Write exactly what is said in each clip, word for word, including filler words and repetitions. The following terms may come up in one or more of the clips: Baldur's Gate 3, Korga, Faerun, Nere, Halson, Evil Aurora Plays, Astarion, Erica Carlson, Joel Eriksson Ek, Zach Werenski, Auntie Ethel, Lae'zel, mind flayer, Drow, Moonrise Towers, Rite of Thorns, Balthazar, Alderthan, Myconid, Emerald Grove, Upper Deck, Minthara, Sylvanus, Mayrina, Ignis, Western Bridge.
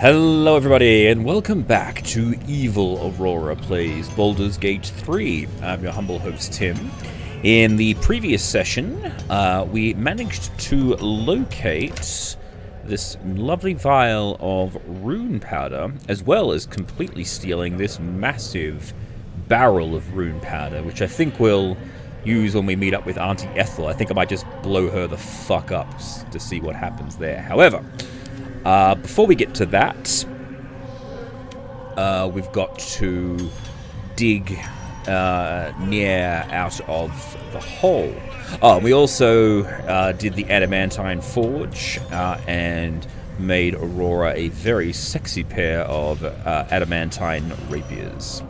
Hello everybody, and welcome back to Evil Aurora Plays Baldur's Gate three. I'm your humble host, Tim. In the previous session, uh, we managed to locate this lovely vial of rune powder, as well as completely stealing this massive barrel of rune powder, which I think we'll use when we meet up with Auntie Ethel. I think I might just blow her the fuck up to see what happens there. However, Uh, before we get to that, uh, we've got to dig uh, Nere out of the hole. Oh, we also uh, did the Adamantine Forge uh, and made Aurora a very sexy pair of uh, Adamantine Rapiers.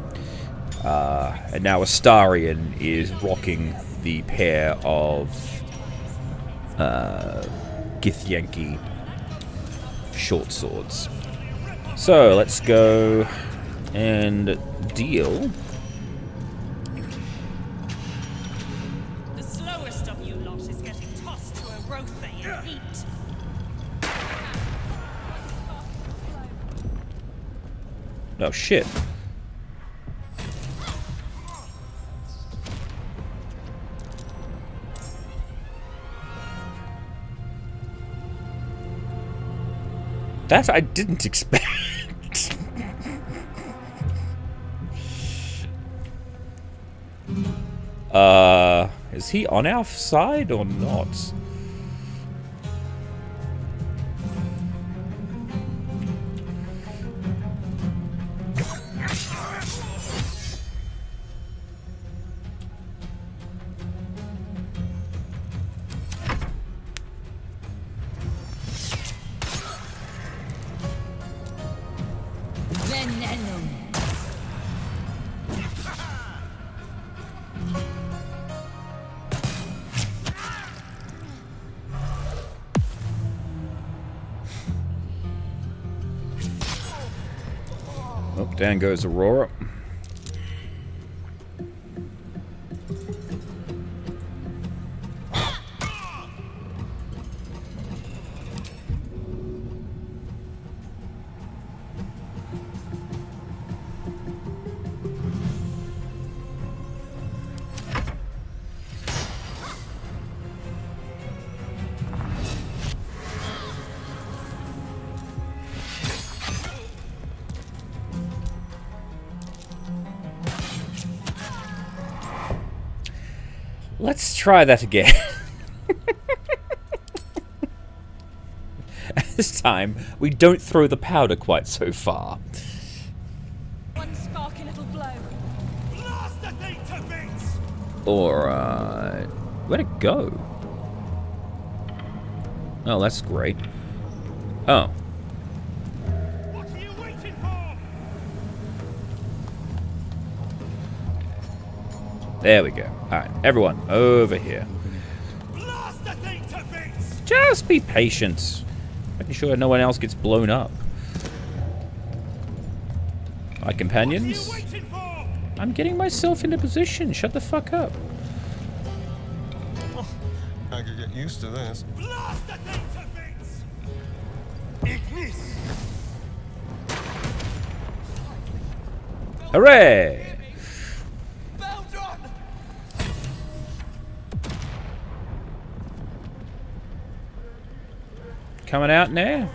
Uh, and now Astarion is rocking the pair of uh, Githyanki short swords. So let's go and deal the slowest of you lot is getting tossed to a rope and yeah. Eat. Oh shit. That I didn't expect. uh, is he on our side or not? Down goes Aurora. Let's try that again. This time, we don't throw the powder quite so far. One sparky little blow. Blast the thing to bits. Alright. Where'd it go? Oh, that's great. Oh. What are you waiting for? There we go. Alright, everyone, over here. Blast the thing to bits. Just be patient. Making sure no one else gets blown up. My companions? What are you waiting for? I'm getting myself into position. Shut the fuck up. Oh, I could get used to this. Blast the thing to bits. Ignis. Hooray! Coming out now.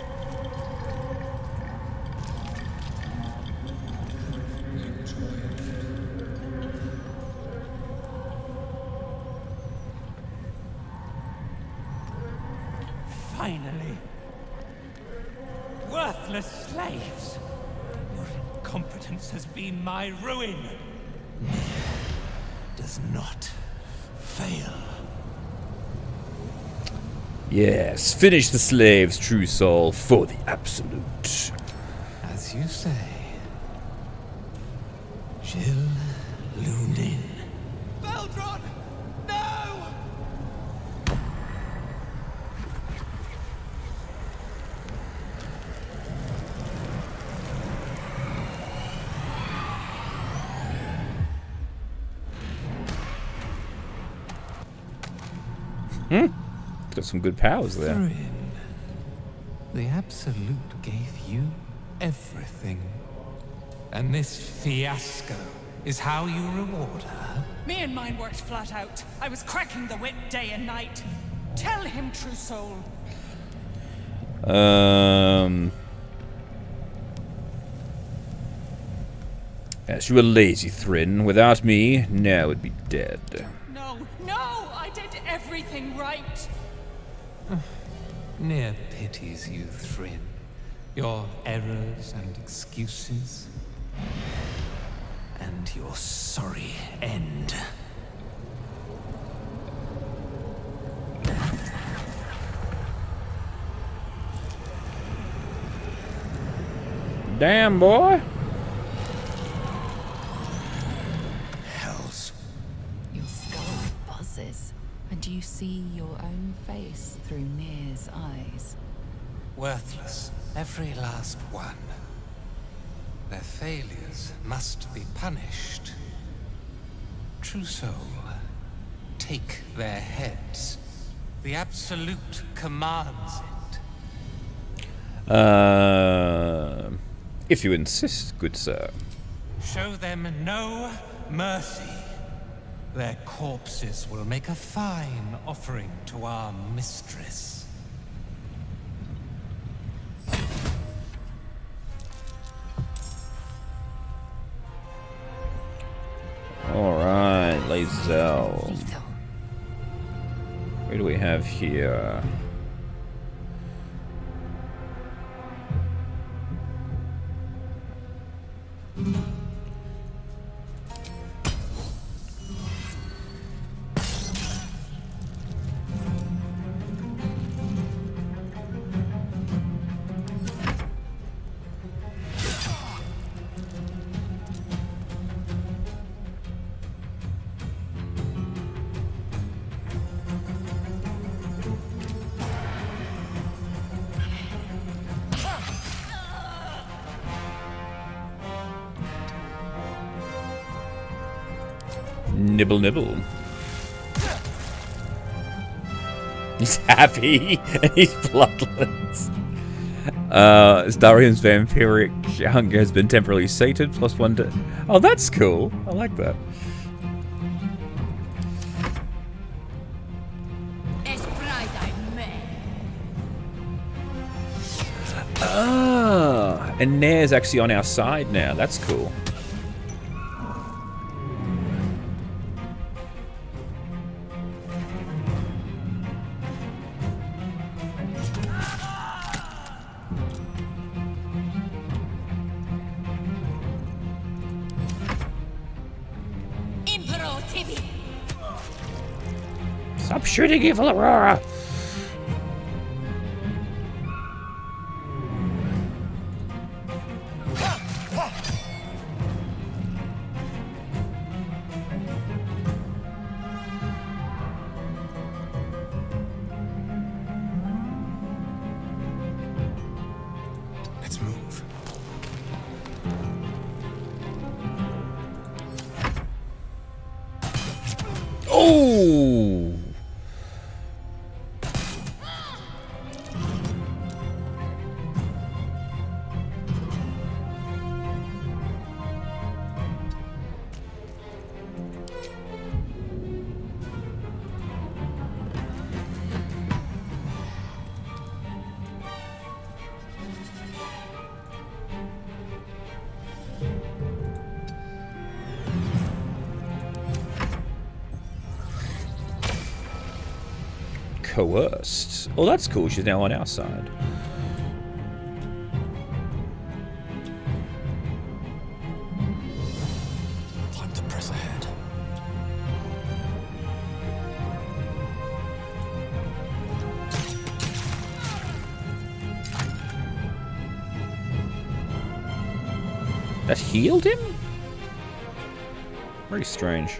Finally. Worthless slaves. Your incompetence has been my ruin. Does not fail. Yes, finish the slave's true soul for the absolute. As you say, Jill loomed in. Beldron, no! Hmm? Got some good powers there. The absolute gave you everything. And this fiasco is how you reward her? Me and mine worked flat out. I was cracking the whip day and night. Tell him, true soul. Um... Yes, you were lazy, Thryn. Without me, Nere would be dead. No, no! I did everything right! Nere pities you, Thryn. Your errors and excuses. And your sorry end. Damn, boy! You see your own face through Nere's eyes. Worthless, every last one. Their failures must be punished. True soul, take their heads. The Absolute commands it. Uh, if you insist, good sir. Show them no mercy. Their corpses will make a fine offering to our mistress. All right, Lae'zel. What do we have here? Nibble, nibble. He's happy and he's bloodless. Uh, Astarion's vampiric hunger has been temporarily sated. Plus one to. Oh, that's cool. I like that. Ah, and Nair's actually on our side now. That's cool. Shooting Evil Aurora! Let's move. Oh! Coerced. Oh, that's cool. She's now on our side. Time to press ahead. That healed him? Very strange.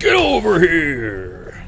Get over here!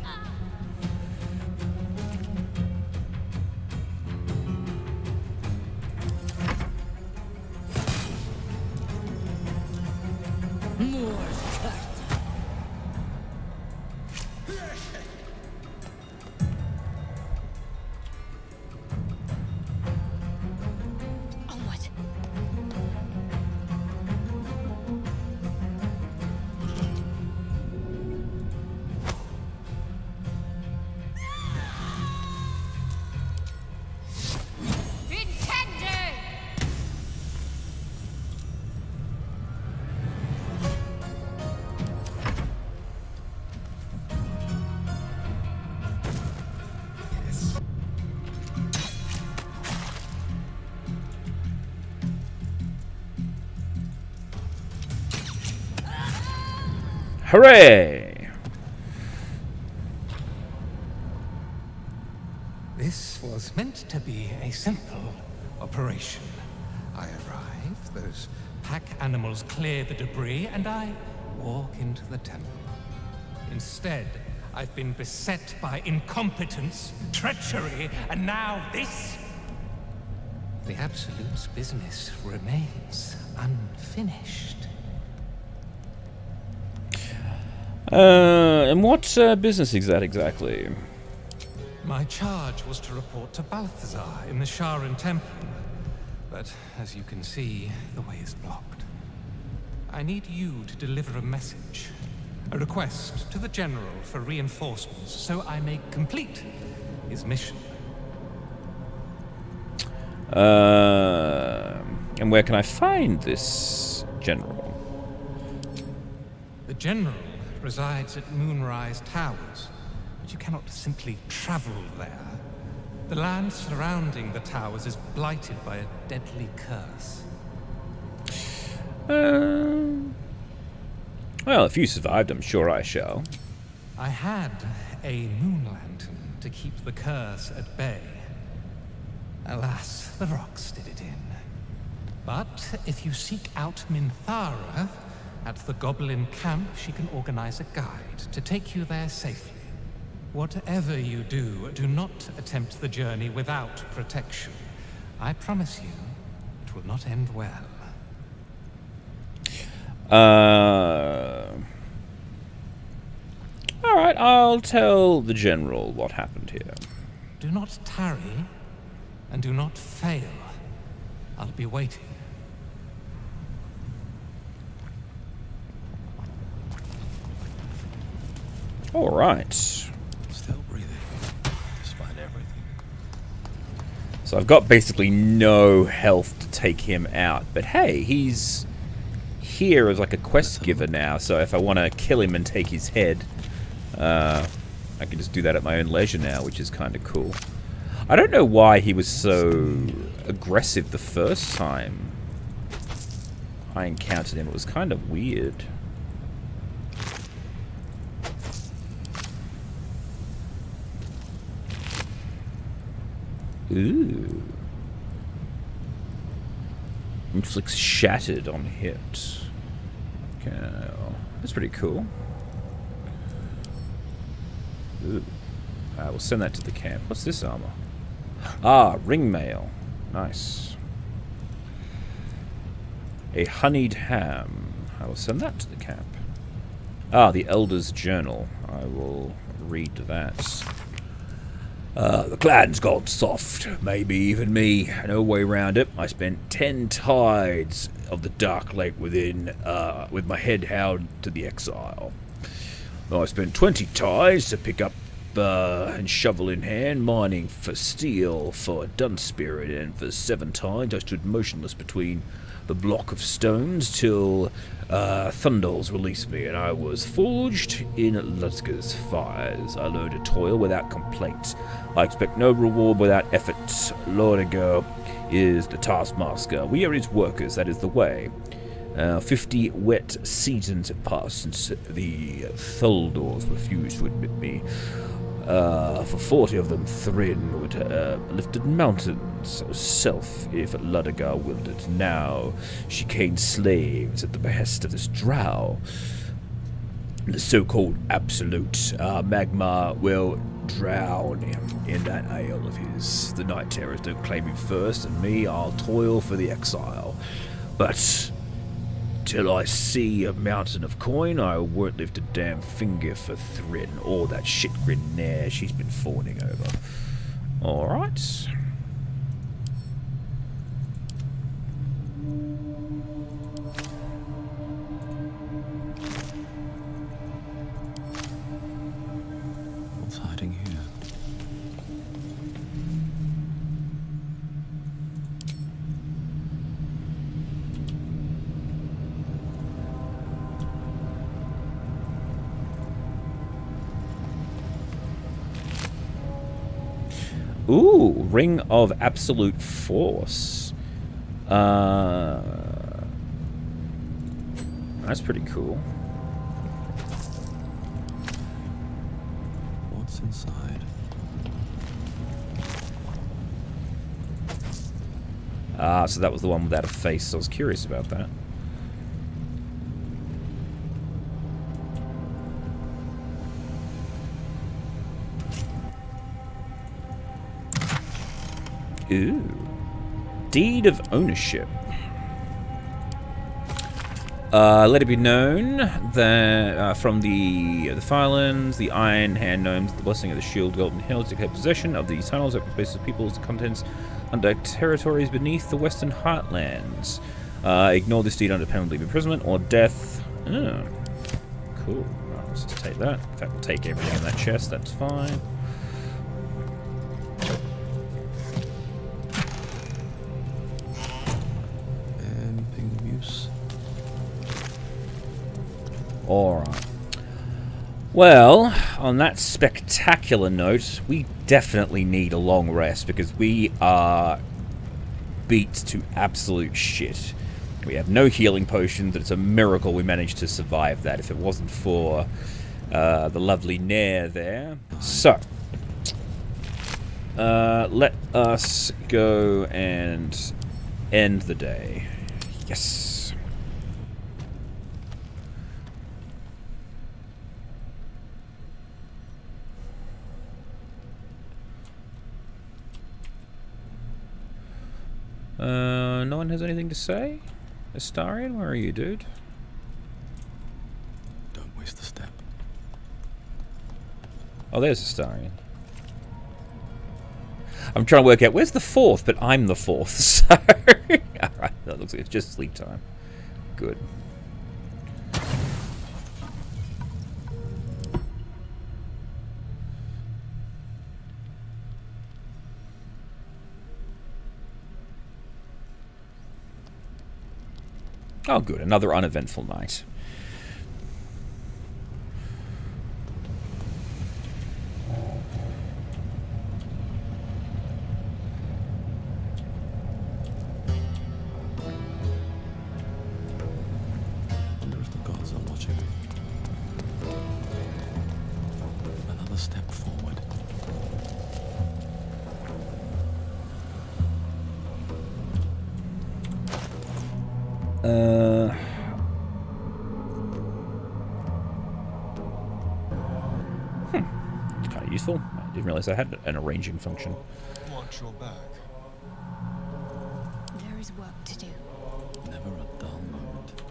Hooray! This was meant to be a simple operation. I arrive, those pack animals clear the debris, and I walk into the temple. Instead, I've been beset by incompetence, treachery, and now this! The Absolute's business remains unfinished. Uh, and what uh, business is that exactly? My charge was to report to Balthazar in the Sharan Temple, but as you can see, the way is blocked. I need you to deliver a message, a request to the General for reinforcements, so I may complete his mission. Uh, and where can I find this General? The General resides at Moonrise Towers, but you cannot simply travel there. The land surrounding the towers is blighted by a deadly curse. Um, well, if you survived, I'm sure I shall. I had a moon lantern to keep the curse at bay. Alas, the rocks did it in. But if you seek out Minthara, at the Goblin camp, she can organize a guide to take you there safely. Whatever you do, do not attempt the journey without protection. I promise you, it will not end well. Uh... Alright, I'll tell the General what happened here. Do not tarry, and do not fail. I'll be waiting. All right. Still breathing, despite everything. So I've got basically no health to take him out, but hey, he's here as like a quest giver now. So if I want to kill him and take his head, uh, I can just do that at my own leisure now, which is kind of cool. I don't know why he was so aggressive the first time I encountered him. It was kind of weird. Ooh. Inflicts shattered on hit. Okay. That's pretty cool. Ooh. Alright, we'll send that to the camp. What's this armor? Ah, ring mail. Nice. A honeyed ham. I will send that to the camp. Ah, the Elder's Journal. I will read that. Uh, the clan's gone soft, maybe even me, no way round it. I spent ten tides of the dark lake within, uh, with my head held to the exile. Well, I spent twenty tides to pick up uh, and shovel in hand, mining for steel for a dun spirit, and for seven tides I stood motionless between the block of stones till uh, Thundals released me, and I was forged in Lutska's fires. I learned to toil without complaint. I expect no reward without effort. Lordiger is the taskmaster. We are his workers, that is the way. Uh, Fifty wet seasons have passed since the Thuldors refused to admit me. Uh, for forty of them, Thrin would uh, lifted mountains herself if Ludigar willed it. Now she caned slaves at the behest of this drow. The so-called Absolute uh, Magma will drown him in that ale of his. The Night Terrors don't claim him first, and me, I'll toil for the exile. But Till I see a mountain of coin, I won't lift a damn finger for Thrin or that shit grin Nere she's been fawning over. Alright. What's hiding here? Ooh, Ring of Absolute Force. Uh, that's pretty cool. What's inside? Ah, so that was the one without a face. I was curious about that. Ooh. Deed of Ownership. Uh, let it be known that uh, from the uh, the Firelands, the Iron Hand Gnomes, the Blessing of the Shield, Golden Hills, take possession of these tunnels, open places, peoples, contents, under territories beneath the Western Heartlands. Uh, ignore this deed under penalty of imprisonment or death. Oh. Cool. Right, let's just take that. In fact, we'll take everything in that chest. That's fine. Alright. Well, on that spectacular note, we definitely need a long rest because we are beat to absolute shit. We have no healing potions, and it's a miracle we managed to survive that if it wasn't for uh, the lovely Nere there. So, uh, let us go and end the day. Yes. Uh, no one has anything to say? Astarion, where are you, dude? Don't waste the step. Oh, there's Astarion. I'm trying to work out, where's the fourth? But I'm the fourth, so... Alright, that looks like it's just sleep time. Good. Oh, good. Another uneventful night. I wonder if the gods are watching. Another step forward. Uh. I didn't realize I had an arranging function. Watch your back. There is work to do. Never a dull moment.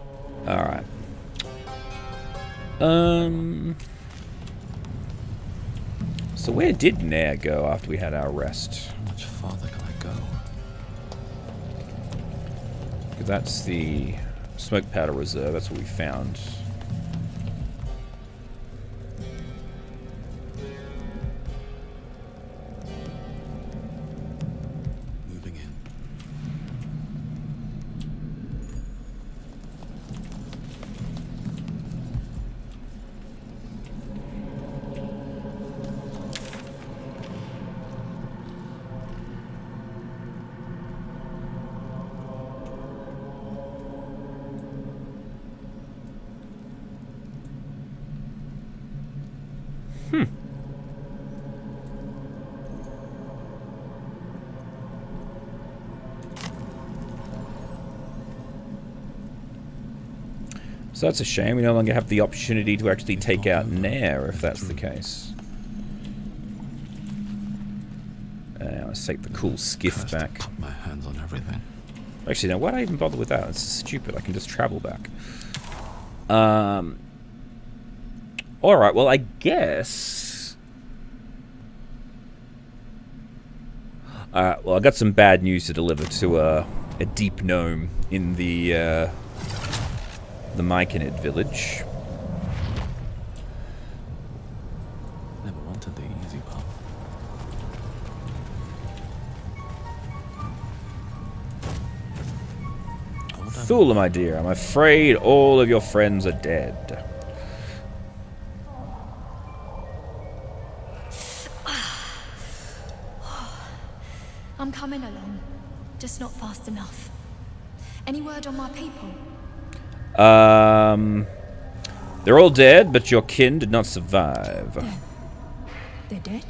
All right. Um. So where did Nair go after we had our rest? How much farther can I go? Because that's the smoke powder reserve. That's what we found. So that's a shame. We no longer have the opportunity to actually take out Nair, if that's the case. Uh, let's take the cool skiff back. Put my hands on everything. Actually, now why'd I even bother with that? It's stupid. I can just travel back. Um. All right. Well, I guess. Uh, well, I got some bad news to deliver to uh, a deep gnome in the uh, the Myconid village. Never wanted the easy path. Thula, my dear, I'm afraid all of your friends are dead. I'm coming along, just not fast enough. Any word on my people? Um, they're all dead, but your kin did not survive. They're, they're dead?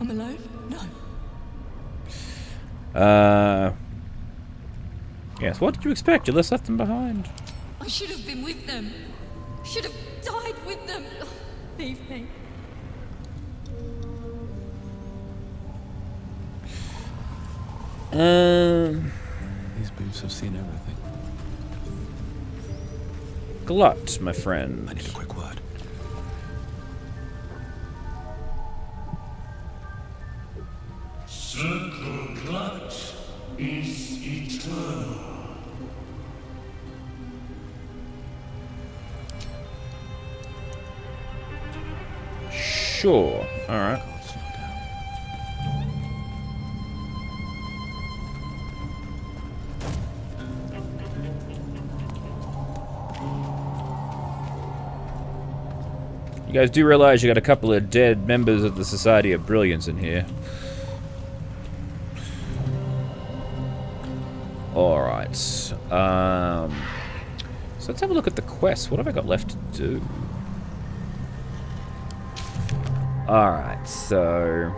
I'm alone? No. Uh... Yes, what did you expect? You just left them behind. I should have been with them. Should have died with them. Oh, leave me. Um. These boobs have seen everything. Glut, my friend. I need a quick word. Circle Glut is eternal. Sure. All right. You guys do realize you got a couple of dead members of the Society of Brilliance in here. All right. Um, so let's have a look at the quest. What have I got left to do? Alright, so...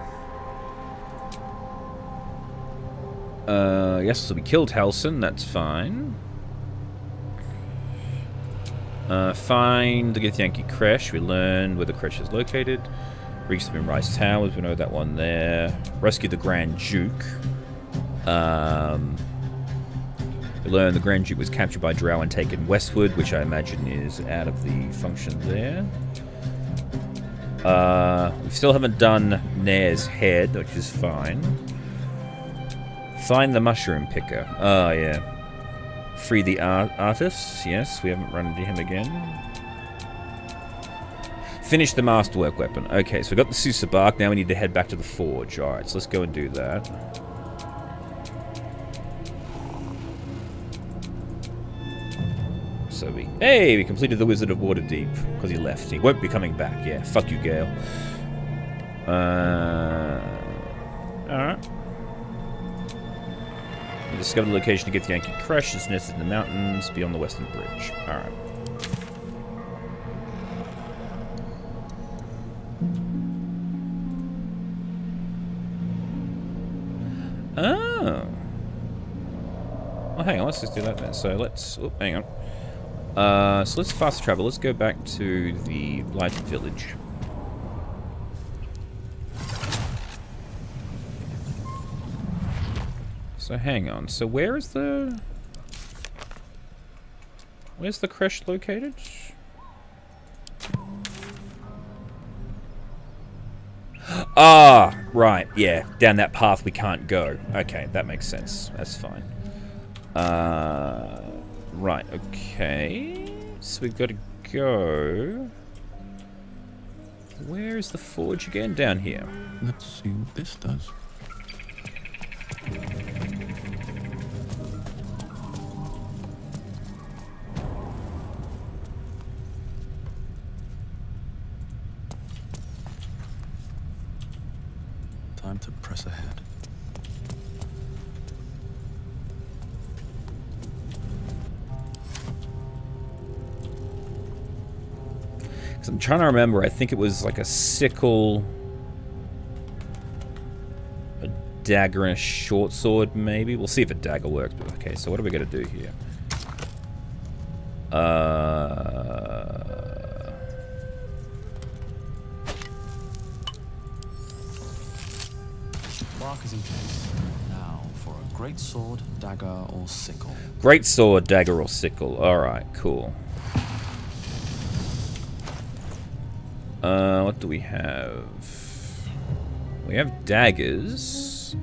Uh, yes, so we killed Halson, that's fine. Uh, find the Githyanki Creche, we learned where the creche is located. Reach the Moonrise Towers, we know that one there. Rescue the Grand Duke. Um, we learned the Grand Duke was captured by Drow and taken westward, which I imagine is out of the function there. Uh, we still haven't done Nair's head, which is fine. Find the mushroom picker. Oh, yeah. Free the art artists. Yes, we haven't run into him again. Finish the masterwork weapon. Okay, so we got the Sousa bark. Now we need to head back to the forge. All right, so let's go and do that. So we, hey, we completed the Wizard of Waterdeep because he left. He won't be coming back. Yeah, fuck you, Gale. Uh, all right. We discovered the location to get the Yankee Crush. It's nested in the mountains beyond the Western Bridge. All right. Oh. Well, hang on. Let's just do that then. So let's. Oh, hang on. Uh, so let's fast travel. Let's go back to the Blighted Village. So hang on. So where is the... Where's the creche located? Ah! Right, yeah. Down that path we can't go. Okay, that makes sense. That's fine. Uh... Right, okay. So we've got to go... Where is the forge again? Down here. Let's see what this does. Time to press ahead. I'm trying to remember, I think it was like a sickle, a dagger, and a short sword, maybe? We'll see if a dagger works. Okay, so what are we going to do here? Uh... Mark is in place now for a Great sword, dagger, or sickle. Great sword, dagger, or sickle. Alright, cool. Uh, what do we have? We have daggers.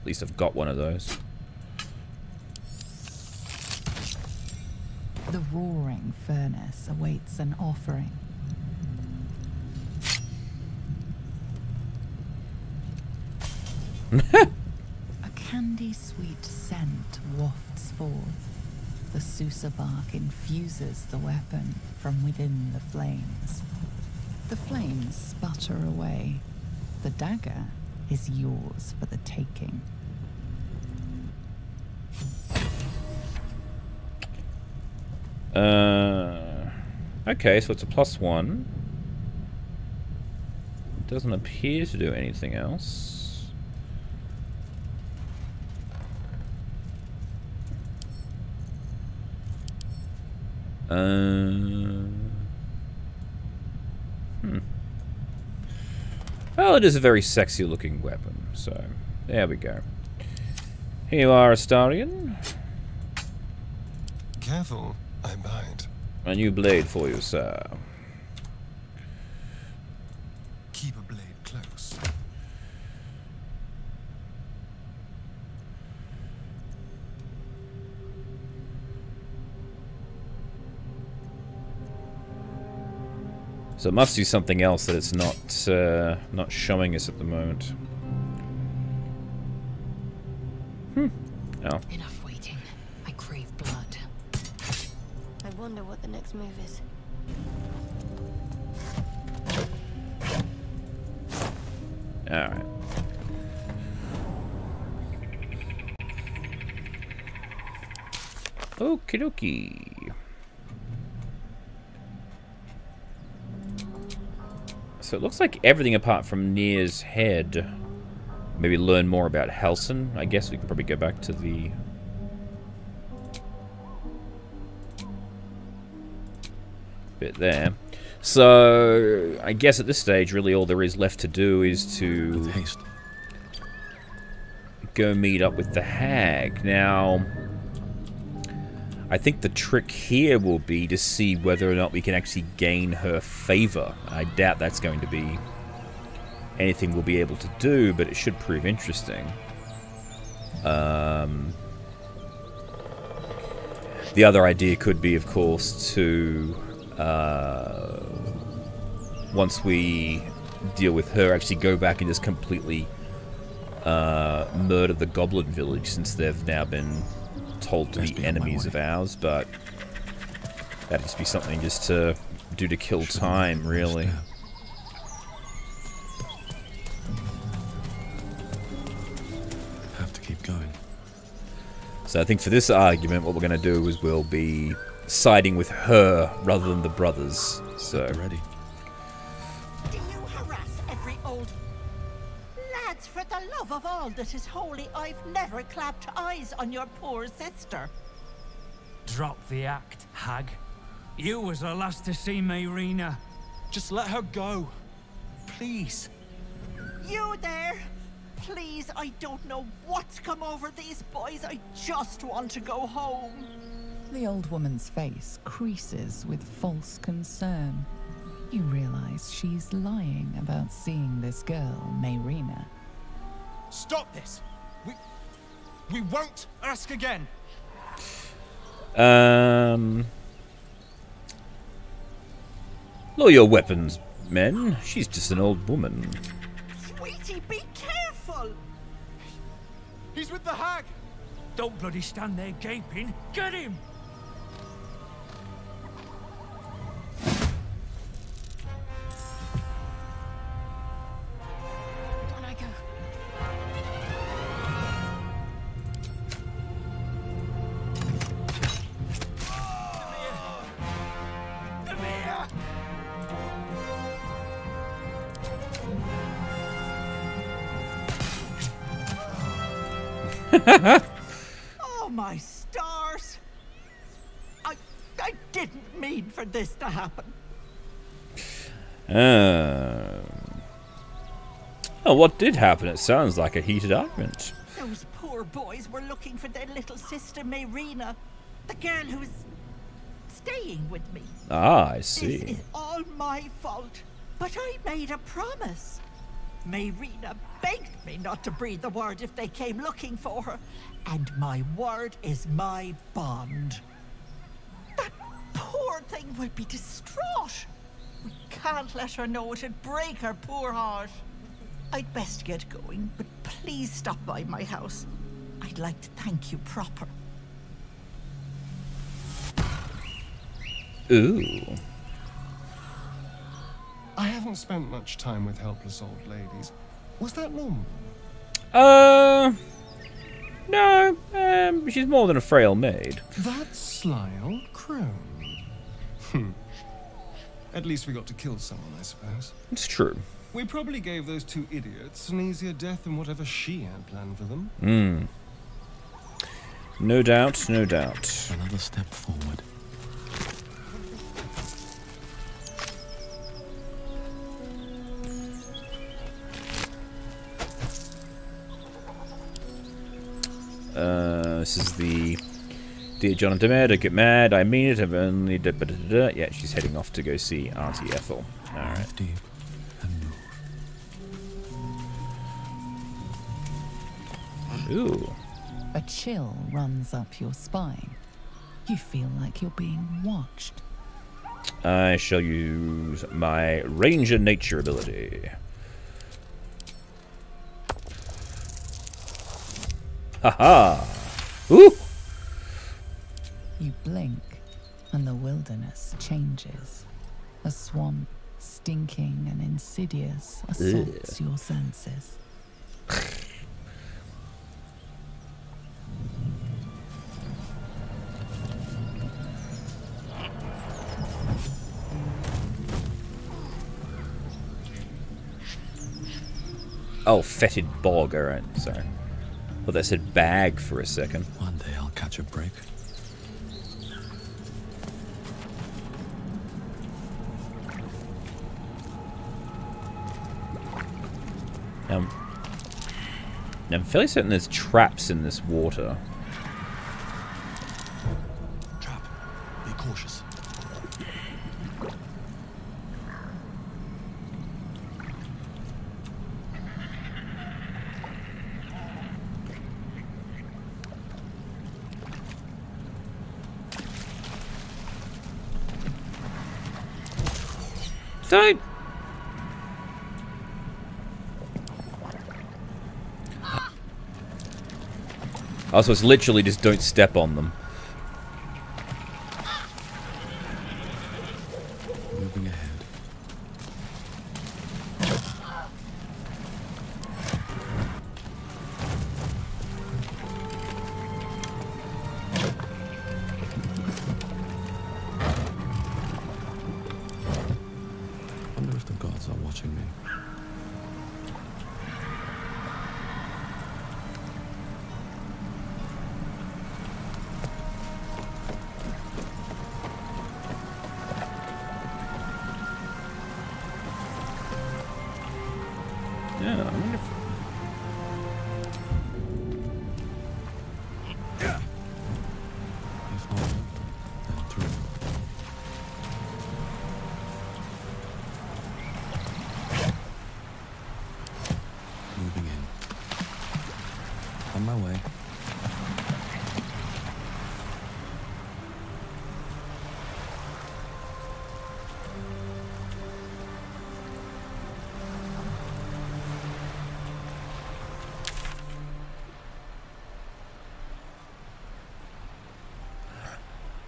At least I've got one of those. The roaring furnace awaits an offering. A candy-sweet scent wafts forth. The susa bark infuses the weapon from within the flames. The flames sputter away. The dagger is yours for the taking. Uh, okay, so it's a plus one. It doesn't appear to do anything else. Um, hmm. Well, it is a very sexy looking weapon, so there we go. Here you are, Astarion. Careful, I bind. A new blade for you, sir. Keep a blade close. So it must do something else that it's not uh, not showing us at the moment. Hmm. Oh. Enough waiting. I crave blood. I wonder what the next move is. All right. Okie dokie. So it looks like everything apart from Nere's head. Maybe learn more about Halson. I guess we can probably go back to the... bit there. So, I guess at this stage, really all there is left to do is to... go meet up with the hag. Now... I think the trick here will be to see whether or not we can actually gain her favor. I doubt that's going to be anything we'll be able to do, but it should prove interesting. Um, the other idea could be, of course, to uh, once we deal with her, actually go back and just completely uh, murder the goblin village, since they've now been told to be enemies of ours, but that'd just be something just to do to kill time, really. Have to keep going. So I think for this argument, what we're going to do is we'll be siding with her rather than the brothers. So ready. Do you harass every old lads for the love of all that is holy? I've never clapped eyes on your poor sister. Drop the act, hag. You was the last to see Mayrina. Just let her go, please. You there? Please, I don't know what's come over these boys. I just want to go home. The old woman's face creases with false concern. You realize she's lying about seeing this girl, Mayrina. Stop this! We, we won't ask again! Um... Lower your weapons, men. She's just an old woman. Sweetie, be careful! He's with the hag! Don't bloody stand there gaping. Get him! Oh my stars! I I didn't mean for this to happen. Um, Oh, what did happen? It sounds like a heated argument. Those poor boys were looking for their little sister Mayrina, the girl who's staying with me. Ah, I see. This is all my fault, but I made a promise. Mayrina begged me not to breathe a word if they came looking for her, and my word is my bond. That poor thing will be distraught. We can't let her know, it'd break her poor heart. I'd best get going, but please stop by my house. I'd like to thank you proper. Ooh. I haven't spent much time with helpless old ladies. Was that normal? Uh, no. Um, she's more than a frail maid. That sly old crone. Hmm. At least we got to kill someone, I suppose. It's true. We probably gave those two idiots an easier death than whatever she had planned for them. Hmm. No doubt, no doubt. Another step forward. Uh, this is the Dear John and Demir, don't get mad, I mean it, I've only da -da -da -da. Yeah, she's heading off to go see Auntie Ethel. Alright. Ooh. A chill runs up your spine. You feel like you're being watched. I shall use my Ranger Nature ability. Haha! Ooh! You blink, and the wilderness changes. A swamp, stinking and insidious, assaults Ugh. your senses. Oh, fetid bog, alright, sorry. Well, that said bag for a second. One day I'll catch a break. Um, I'm fairly certain there's traps in this water. Trap. Be cautious. Don't. Oh, so it's literally just don't step on them. Moving ahead.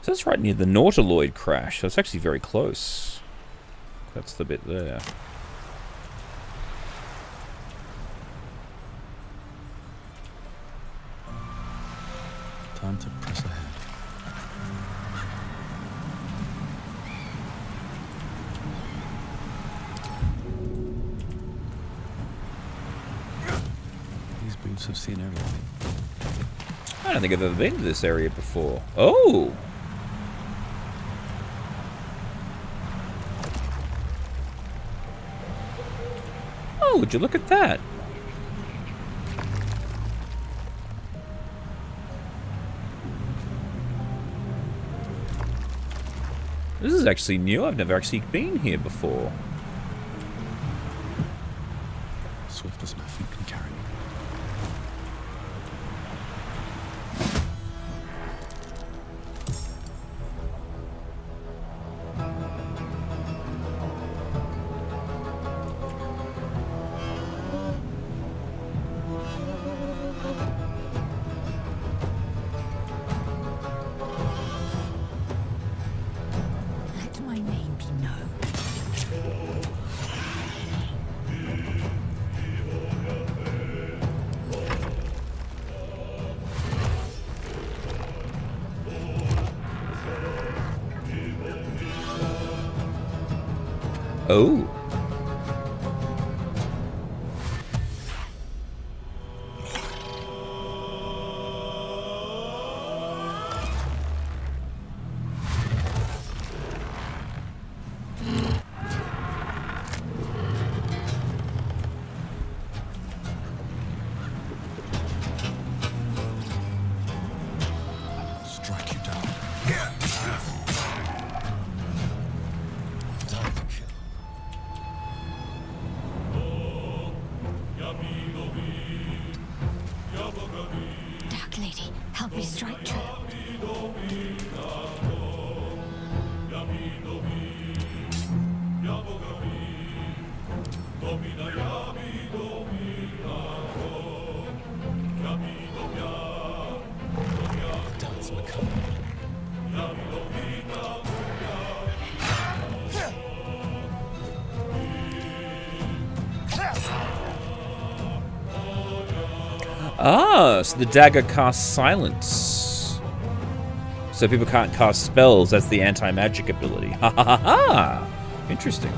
So that's right near the Nautiloid crash, so it's actually very close. That's the bit there. Time to press ahead. These boots have seen everything. I don't think I've ever been to this area before. Oh! huge. Look at that. This is actually new. I've never actually been here before. Swift as my feet can carry me. Oh. Ah, so the dagger casts silence. So people can't cast spells. That's the anti-magic ability. Ha ha ha ha! Interesting.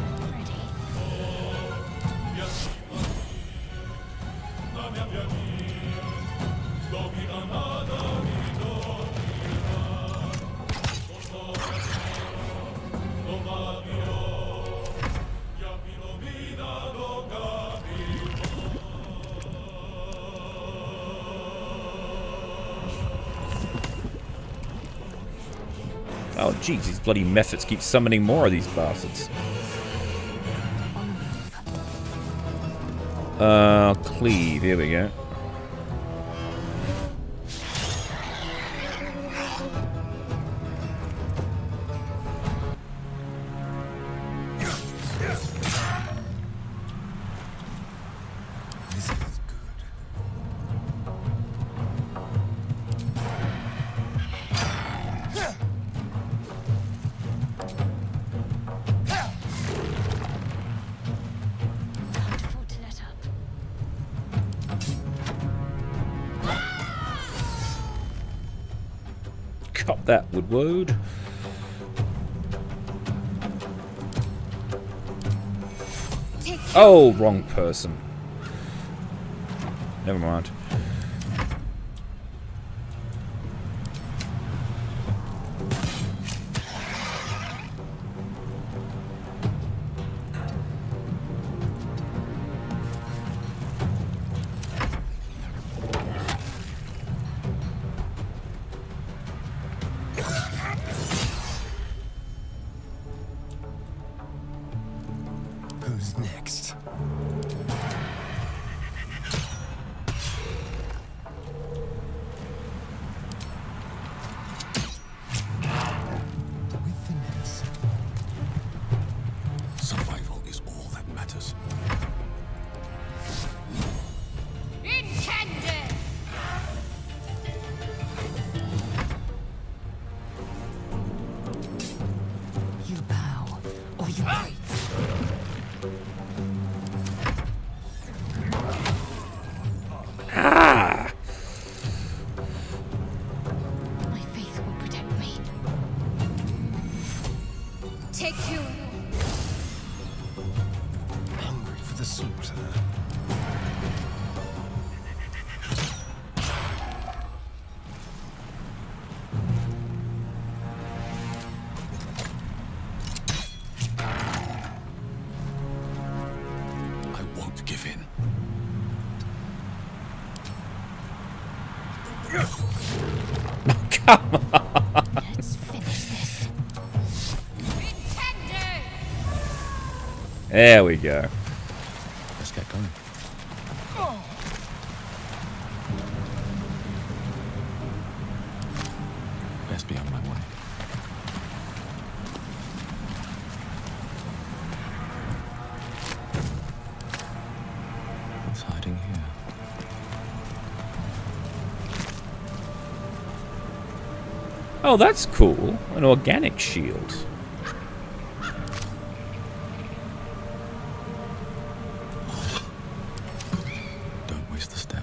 Jeez, these bloody methods keep summoning more of these bastards. Uh, cleave, here we go. That Woodward. Oh, wrong person. Never mind. Next. Come on. Let's finish this. There we go. Let's get going. Oh. Best be on my way. What's hiding here? Oh, that's cool. An organic shield. Don't waste the step.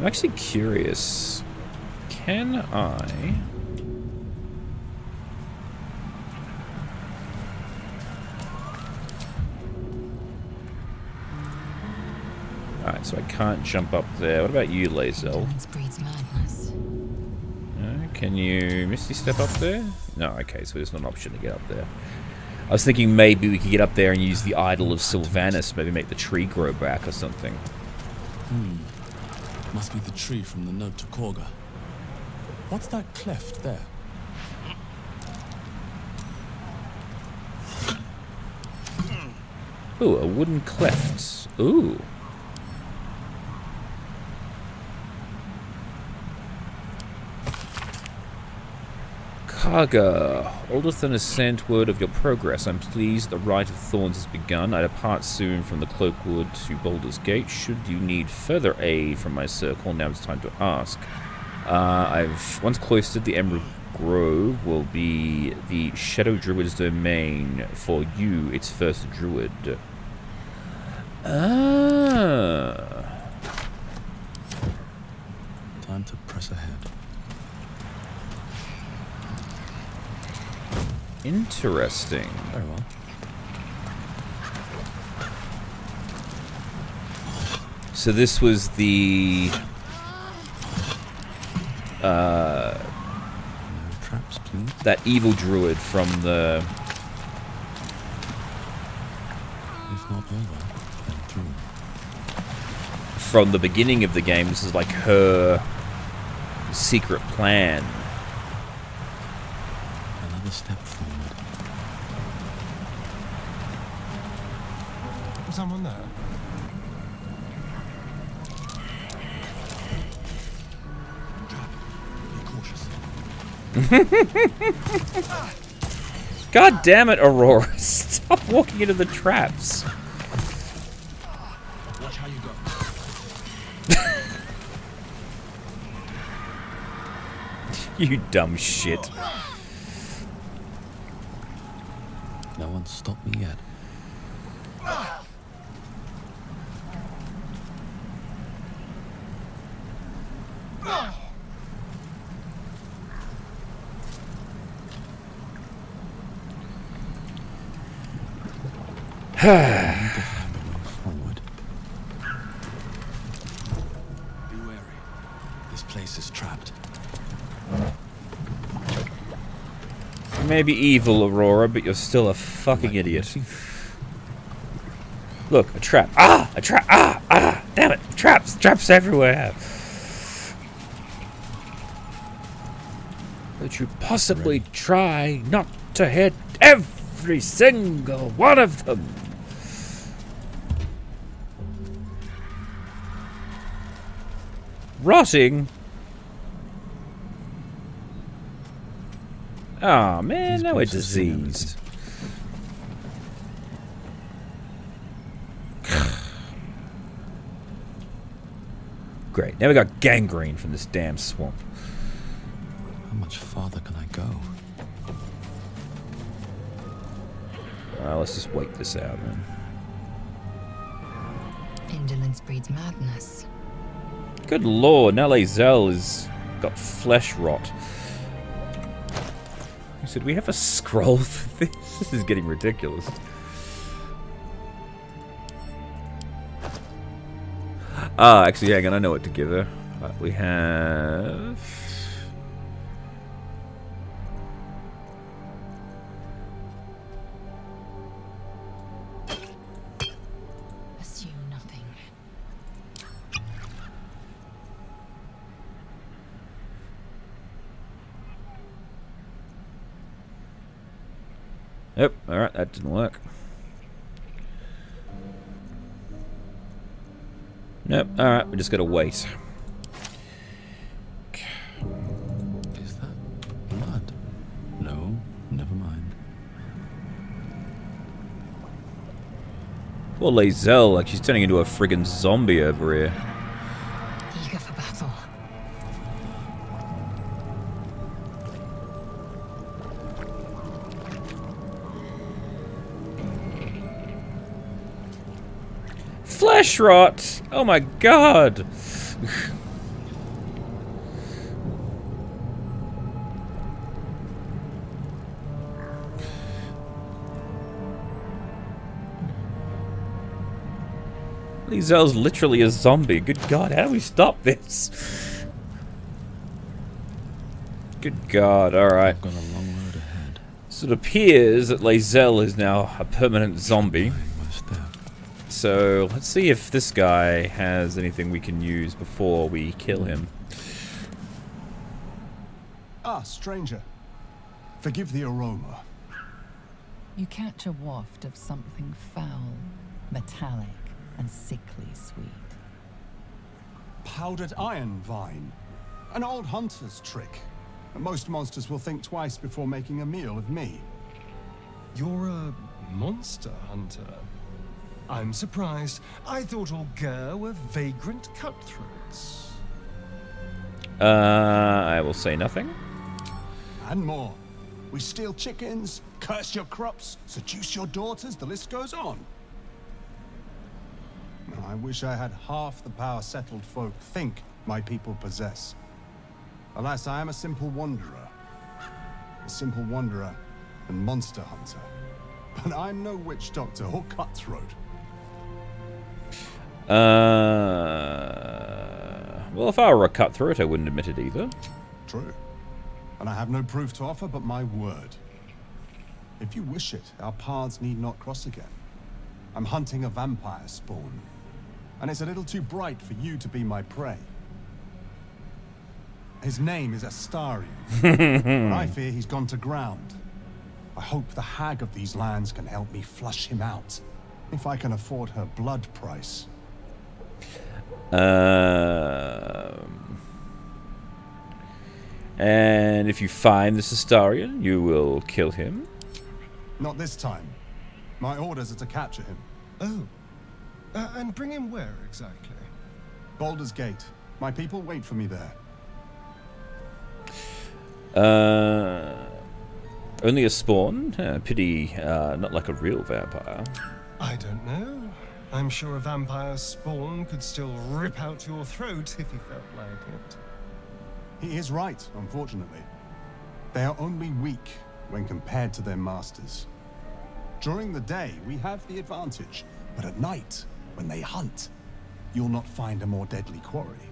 I'm actually curious. Can I... So I can't jump up there. What about you, Lae'zel? No? Can you misty step up there? No, okay, so there's not an option to get up there. I was thinking maybe we could get up there and use the idol of Sylvanus, maybe make the tree grow back or something. Hmm. Must be the tree from the note to Korga. What's that cleft there? Ooh, a wooden cleft. Ooh. Karga, Alderthan has sent word of your progress. I'm pleased the Rite of Thorns has begun. I depart soon from the Cloakwood to Baldur's Gate. Should you need further aid from my circle, now it's time to ask. Uh, I've once cloistered the Emerald Grove will be the Shadow Druid's domain. For you, its first druid. Ah. Time to press ahead. Interesting. Very well. So this was the uh, no traps, please. That evil druid from the. If not over, then through. From the beginning of the game, this is like her secret plan. Another step forward. Someone there. Be cautious. God damn it, Aurora! Stop walking into the traps. Watch how you go. You dumb shit. No one stopped me yet. Forward. Be wary. This place is trapped. You may be evil, Aurora, but you're still a fucking idiot. Look, a trap. Ah! A trap! Ah! Ah! Damn it! Traps! Traps everywhere! Could you possibly try not to hit every single one of them? Rotting. Ah, oh, man, now we're diseased. Great. Now we got gangrene from this damn swamp. How much farther can I go? Well, let's just wait this out, man. Indolence breeds madness. Good lord, now Lae'zel has got flesh rot. So do we have a scroll for this? This is getting ridiculous. Ah, actually, hang on, I know what to give her. But we have... Assume nothing. Yep, all right, that didn't work. Nope, all right, we just gotta wait. Is that blood? No, never mind. Poor Lae'zel, like she's turning into a friggin' zombie over here. Eager for battle. Flesh rot! Oh my god! Lae'zel's literally a zombie. Good god, how do we stop this? Good god, alright. I've got a long road ahead. So it appears that Lae'zel is now a permanent zombie. So let's see if this guy has anything we can use before we kill him. Ah, stranger. Forgive the aroma. You catch a waft of something foul, metallic, and sickly sweet. Powdered iron vine. An old hunter's trick. Most monsters will think twice before making a meal of me. You're a monster hunter. I'm surprised. I thought Orger were vagrant cutthroats. Uh, I will say nothing. And more. We steal chickens, curse your crops, seduce your daughters, the list goes on. I wish I had half the power settled folk think my people possess. Alas, I am a simple wanderer. A simple wanderer and monster hunter. But I'm no witch doctor or cutthroat. Uh, well, if I were a cutthroat, I wouldn't admit it either. True. And I have no proof to offer but my word. If you wish it, our paths need not cross again. I'm hunting a vampire spawn, and it's a little too bright for you to be my prey. His name is Astarion, but I fear he's gone to ground. I hope the hag of these lands can help me flush him out. If I can afford her blood price. Um, and if you find the Astarion, you will kill him. Not this time. My orders are to capture him. Oh. Uh, and bring him where exactly? Baldur's Gate. My people wait for me there. Uh, only a spawn? Uh, pity, uh, not like a real vampire. I don't know. I'm sure a vampire spawn could still rip out your throat if he felt like it. He is right, unfortunately. They are only weak when compared to their masters. During the day, we have the advantage, but at night, when they hunt, you'll not find a more deadly quarry.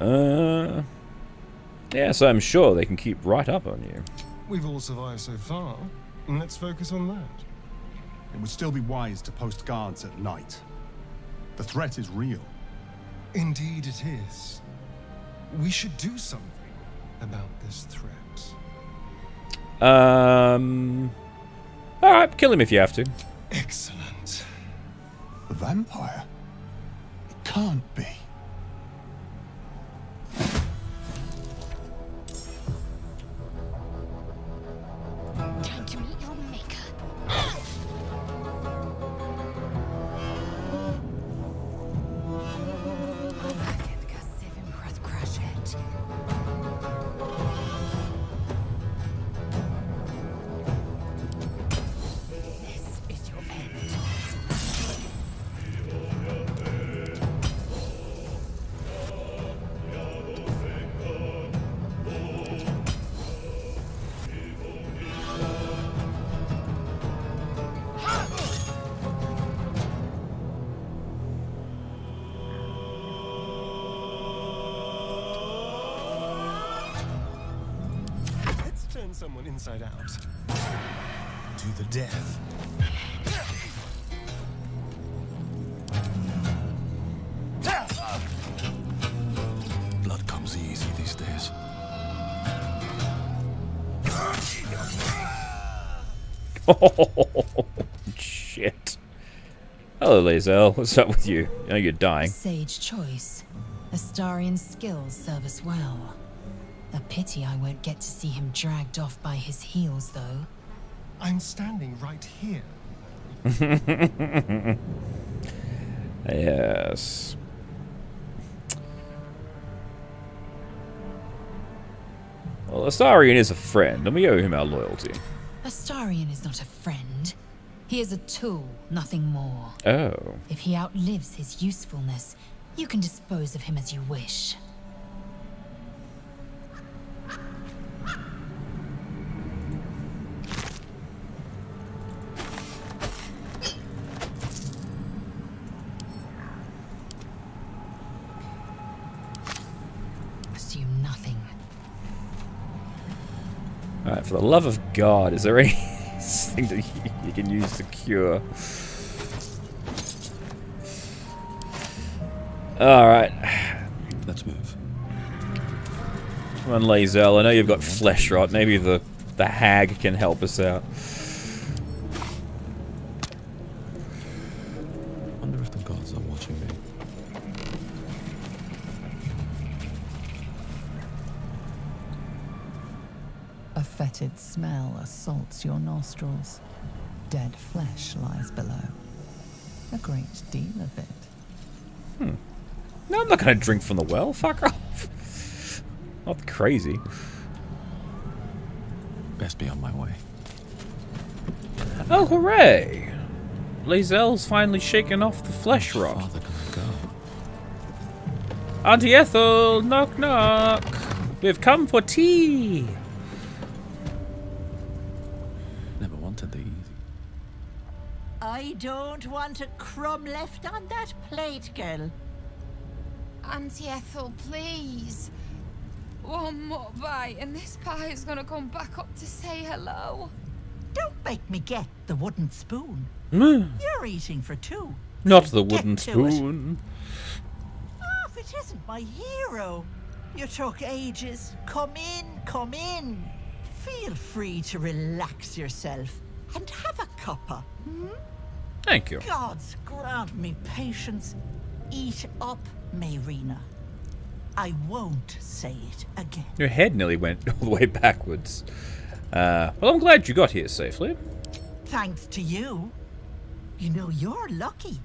Uh, yeah, so I'm sure they can keep right up on you. We've all survived so far, and let's focus on that. It would still be wise to post guards at night. The threat is real. Indeed it is. We should do something about this threat. Um... Alright, kill him if you have to. Excellent. The vampire? It can't be. someone inside out. To the death. Blood comes easy these days. Oh, shit. Hello, Lae'zel. What's up with you? I know you're dying. Sage choice. Astarian's skills serve us well. A pity I won't get to see him dragged off by his heels, though. I'm standing right here. Yes. Well, Astarion is a friend, and we owe him our loyalty. Astarion is not a friend. He is a tool, nothing more. Oh. If he outlives his usefulness, you can dispose of him as you wish. Assume nothing. Alright, for the love of God, is there any thing that you can use to cure? Alright. Let's move. Come on, Lae'zel. I know you've got flesh rot. Maybe the, the hag can help us out. Wonder if the gods are watching me. A fetid smell assaults your nostrils. Dead flesh lies below. A great deal of it. Hmm. No, I'm not gonna drink from the well. Fuck off. Not crazy. Best be on my way. Oh, hooray! Lae'zel's finally shaken off the flesh rot. Auntie Ethel, knock knock. We've come for tea. Never wanted the easy. I don't want a crumb left on that plate, girl. Auntie Ethel, please. One more bite and this pie is gonna come back up to say hello. Don't make me get the wooden spoon. Mm. You're eating for two. Not the wooden spoon. It. Oh, if it isn't my hero. You took ages. Come in, come in. Feel free to relax yourself and have a cuppa. Hmm? Thank you. Gods grant me patience. Eat up, Mayrina. I won't say it again. Your head nearly went all the way backwards. Uh, well, I'm glad you got here safely. Thanks to you. You know, you're lucky.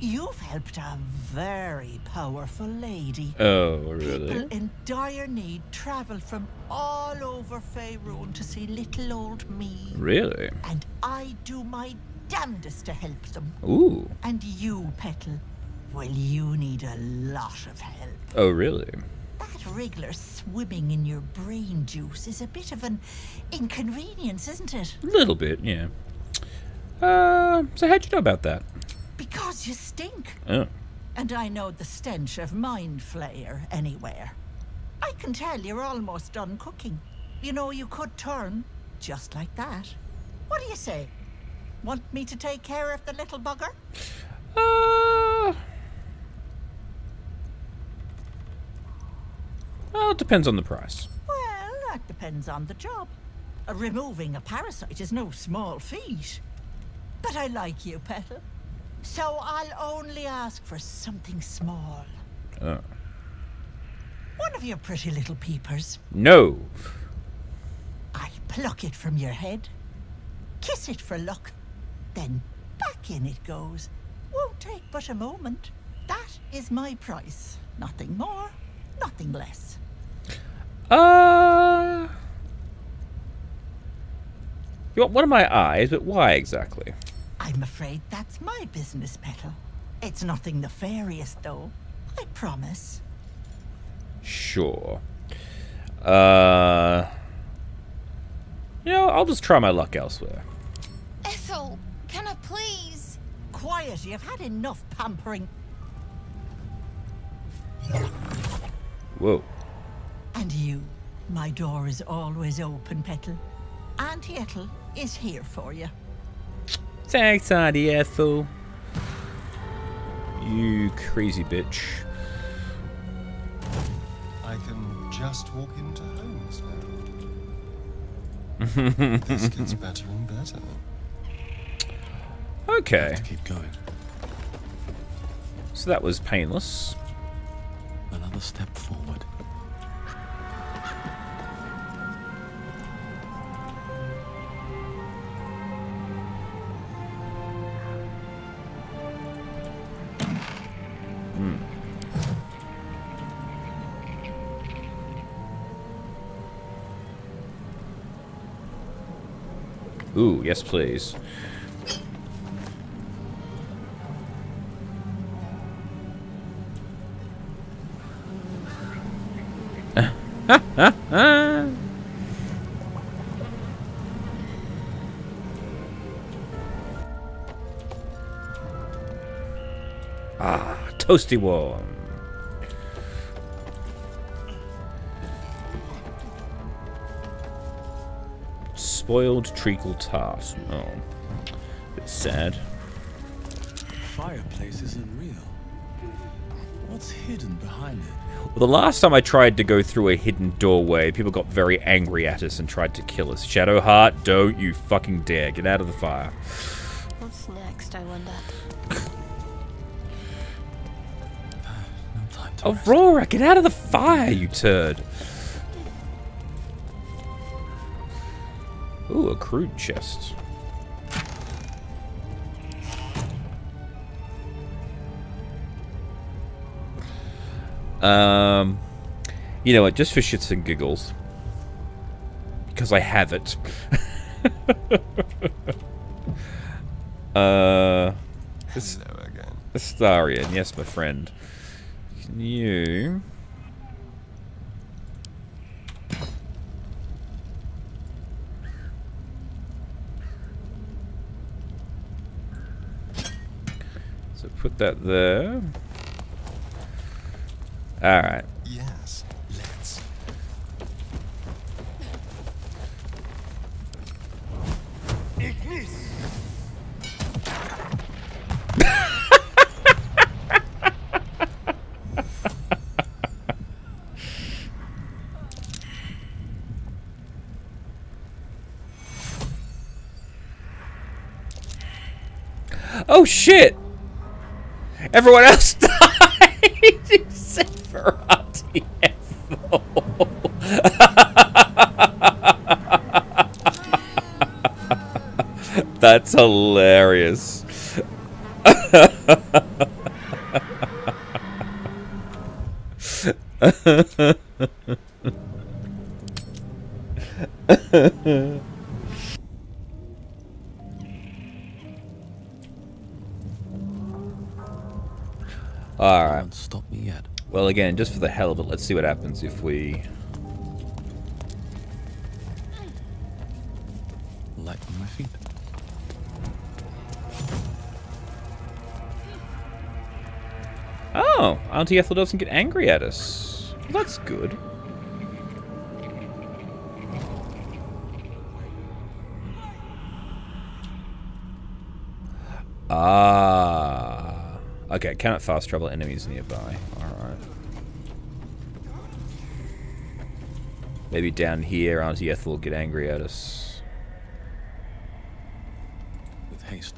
You've helped a very powerful lady. Oh, really? People in dire need travel from all over Faerun to see little old me. Really? And I do my damnedest to help them. Ooh. And you, Petal. Well, you need a lot of help. Oh, really? That regular swimming in your brain juice is a bit of an inconvenience, isn't it? A little bit, yeah. Uh, so how'd you know about that? Because you stink. Oh. And I know the stench of mind flayer anywhere. I can tell you're almost done cooking. You know, you could turn just like that. What do you say? Want me to take care of the little bugger? Uh... Well, it depends on the price. Well, that depends on the job. Uh, removing a parasite is no small feat. But I like you, Petal. So I'll only ask for something small. Oh. One of your pretty little peepers. No. I'll pluck it from your head. Kiss it for luck. Then back in it goes. Won't take but a moment. That is my price. Nothing more, nothing less. Uh, you want one of my eyes, but why exactly? I'm afraid that's my business, Petal. It's nothing nefarious, though. I promise. Sure. Uh, you know, I'll just try my luck elsewhere. Ethel, can I please? Quiet, you've had enough pampering. Whoa. And you, my door is always open, Petal. Auntie Ethel is here for you. Thanks, Auntie Ethel. You crazy bitch. I can just walk into homes now. This gets better and better. Okay. I have to keep going. So that was painless. Another step forward. Ooh, yes, please. Ah, toasty warm. Spoiled treacle tart. Oh, it's sad. Fireplace isn't real. What's hidden behind it? Well, the last time I tried to go through a hidden doorway, people got very angry at us and tried to kill us. Shadowheart, don't you fucking dare. Get out of the fire. What's next, I wonder? No time to rest. Aurora, get out of the fire, you turd. Ooh, a crude chest. Um, you know what? Just for shits and giggles, because I have it. uh, Hello again. Astarion, yes, my friend. Can you? Put that there. All right. Yes. Let's. Ignis. Oh shit. Everyone else died except for Auntie Ethel. That's hilarious. Alright. Stop me yet. Well, again, just for the hell of it, let's see what happens if we. Light on my feet. Oh, Auntie Ethel doesn't get angry at us. Well, that's good. Ah. Okay, cannot fast travel enemies nearby. Alright. Maybe down here, Auntie Ethel will get angry at us. With haste.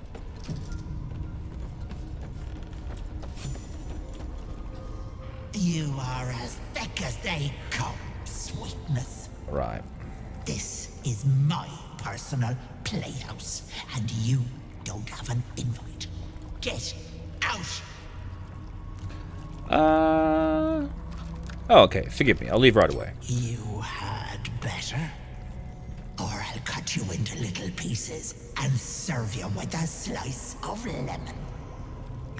You are as thick as they come, sweetness. Right. This is my personal playhouse, and you don't have an invite. Get out. Uh oh, okay, forgive me, I'll leave right away. You had better, or I'll cut you into little pieces and serve you with a slice of lemon.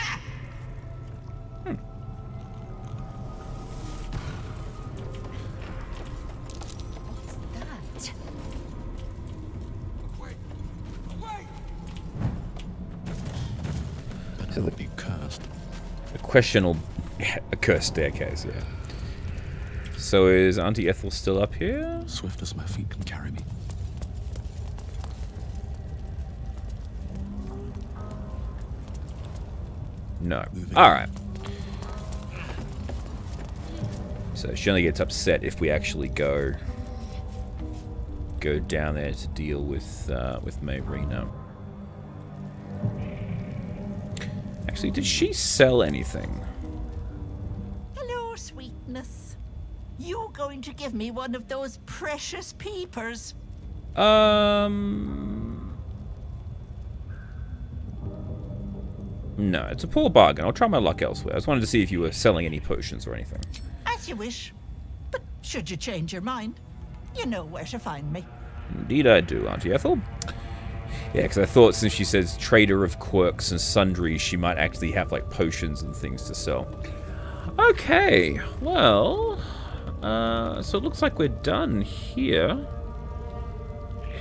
Ah. Hmm. What's that? Wait. Wait. So the questionable cursed staircase, yeah. So is Auntie Ethel still up here? Swift as my feet can carry me. No. Alright. So she only gets upset if we actually go go down there to deal with uh, with Mayrina. Actually, did she sell anything? Hello, sweetness. You going to give me one of those precious peepers? Um. No, it's a poor bargain. I'll try my luck elsewhere. I just wanted to see if you were selling any potions or anything. As you wish. But should you change your mind, you know where to find me. Indeed I do, Auntie Ethel. Yeah, because I thought since she says trader of quirks and sundries, she might actually have, like, potions and things to sell. Okay, well, uh, so it looks like we're done here.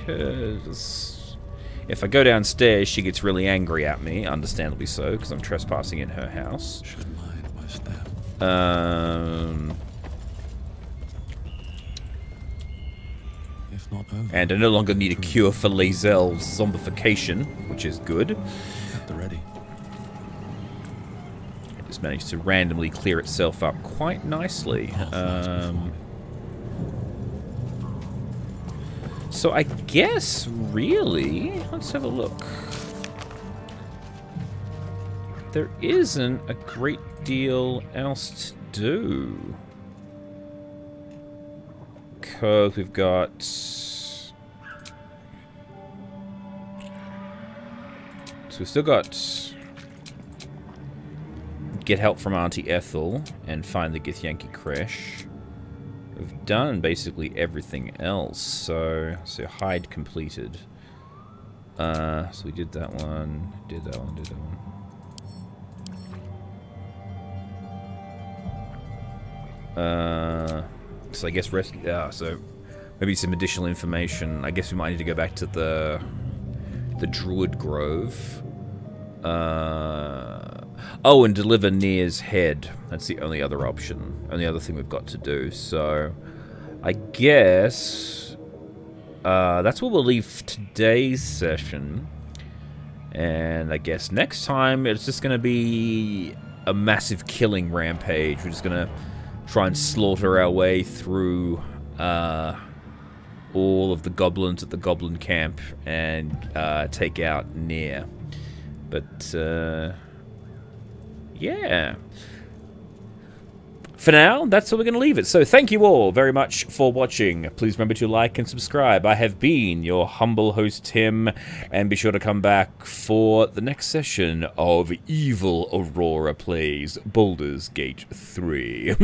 Because if I go downstairs, she gets really angry at me, understandably so, because I'm trespassing in her house. Should mind my step. Um, if not over, and I no longer need a cure for Lae'zel's zombification, which is good. At the ready. It just managed to randomly clear itself up quite nicely. Um, so I guess, really, let's have a look. There isn't a great deal else to do. Because we've got... So we've still got... Get help from Auntie Ethel and find the Githyanki creche. We've done basically everything else. So, so hide completed. Uh, so we did that one, did that one, did that one. Uh, so I guess rest. Yeah, so maybe some additional information. I guess we might need to go back to the the Druid Grove. Uh, oh, and deliver Nere's head. That's the only other option. Only other thing we've got to do. So I guess uh, that's where we'll leave today's session. And I guess next time it's just going to be a massive killing rampage. We're just going to try and slaughter our way through uh, all of the goblins at the goblin camp and uh, take out Nere. But, uh, yeah. For now, that's where we're going to leave it. So thank you all very much for watching. Please remember to like and subscribe. I have been your humble host, Tim, and be sure to come back for the next session of Evil Aurora Plays Baldur's Gate three.